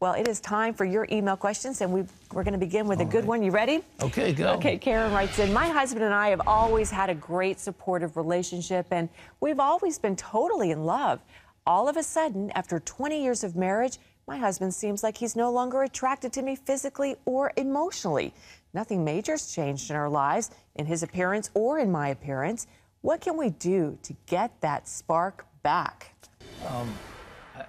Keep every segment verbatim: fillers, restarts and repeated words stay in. Well, it is time for your email questions, and we, we're going to begin with all a good right. one. You ready? Okay, go. Okay, Karen writes in, my husband and I have always had a great supportive relationship, and we've always been totally in love. All of a sudden, after twenty years of marriage, my husband seems like he's no longer attracted to me physically or emotionally. Nothing major's changed in our lives, in his appearance or in my appearance. What can we do to get that spark back? Um.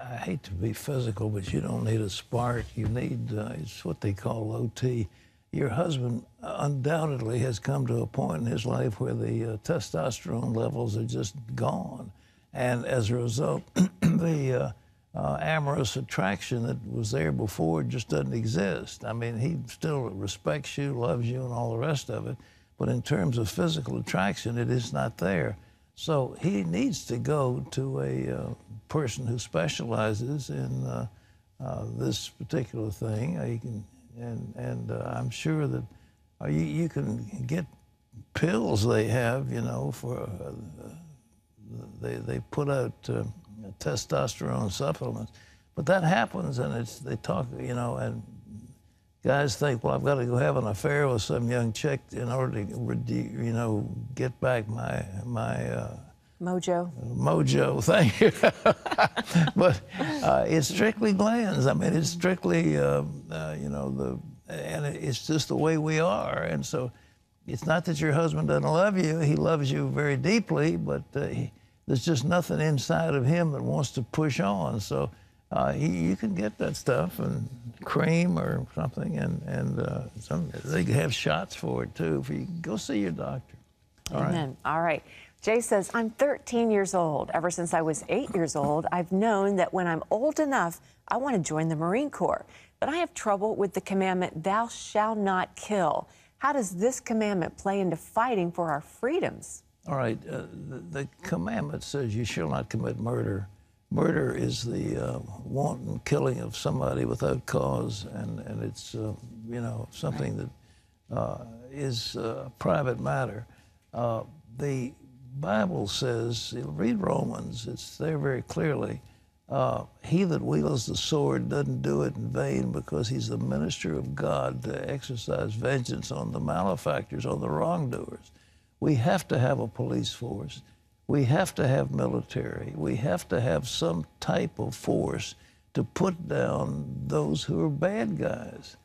I hate to be physical, but you don't need a spark. You need, uh, it's what they call O T. Your husband undoubtedly has come to a point in his life where the uh, testosterone levels are just gone. And as a result, the uh, uh, amorous attraction that was there before just doesn't exist. I mean, he still respects you, loves you, and all the rest of it. But in terms of physical attraction, it is not there. So he needs to go to a uh, person who specializes in uh, uh, this particular thing. Uh, you can, and and uh, I'm sure that uh, you, you can get pills they have, you know, for uh, they, they put out uh, testosterone supplements. But that happens, and it's, they talk, you know, and guys think, well, I've got to go have an affair with some young chick in order to, you know, get back my my uh, mojo. Mojo, thank you. But uh, it's strictly glands. I mean, it's strictly, uh, uh, you know, the and it's just the way we are. And so, it's not that your husband doesn't love you. He loves you very deeply, but uh, he, there's just nothing inside of him that wants to push on. So. Uh, you, you can get that stuff and cream or something, and, and uh, some, they have shots for it, too. If you go see your doctor. All Amen. Right. All right. Jay says, I'm thirteen years old. Ever since I was eight years old, I've known that when I'm old enough, I want to join the Marine Corps. But I have trouble with the commandment, thou shalt not kill. How does this commandment play into fighting for our freedoms? All right. Uh, the, the commandment says you shall not commit murder. Murder is the uh, wanton killing of somebody without cause, and, and it's, uh, you know, something that uh, is a private matter. Uh, the Bible says, read Romans, it's there very clearly, uh, he that wields the sword doesn't do it in vain because he's the minister of God to exercise vengeance on the malefactors, on the wrongdoers. We have to have a police force. We have to have military. We have to have some type of force to put down those who are bad guys.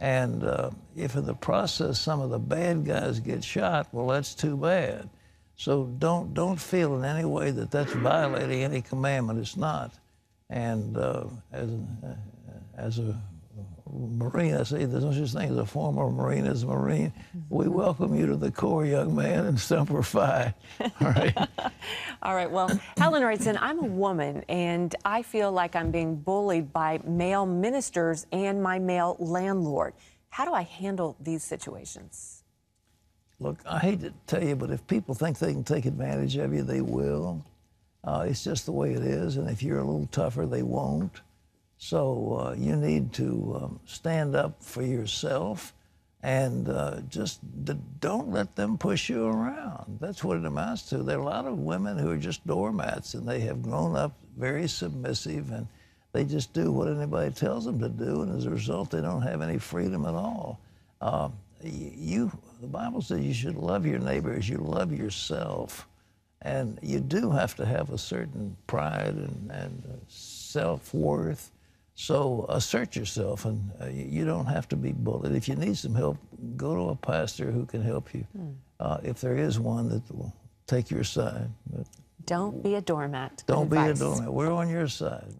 And uh, if in the process some of the bad guys get shot, well, that's too bad. So don't don't feel in any way that that's violating any commandment. It's not. And uh, as a, as a Marine, I say there's no such thing as a former Marine as a Marine. We welcome you to the Corps, young man, and Semper Fi. All right. All right. Well, Helen writes in, I'm a woman, and I feel like I'm being bullied by male ministers and my male landlord. How do I handle these situations? Look, I hate to tell you, but if people think they can take advantage of you, they will. Uh, it's just the way it is, and if you're a little tougher, they won't. So uh, you need to um, stand up for yourself and uh, just don't let them push you around. That's what it amounts to. There are a lot of women who are just doormats, and they have grown up very submissive, and they just do what anybody tells them to do, and as a result, they don't have any freedom at all. Uh, you, the Bible says you should love your neighbor as you love yourself, and you do have to have a certain pride and, and uh, self-worth. So assert yourself, and uh, you don't have to be bullied. If you need some help, go to a pastor who can help you. Mm. Uh, if there is one that will take your side. But don't be a doormat. Don't be advice. a doormat. We're on your side.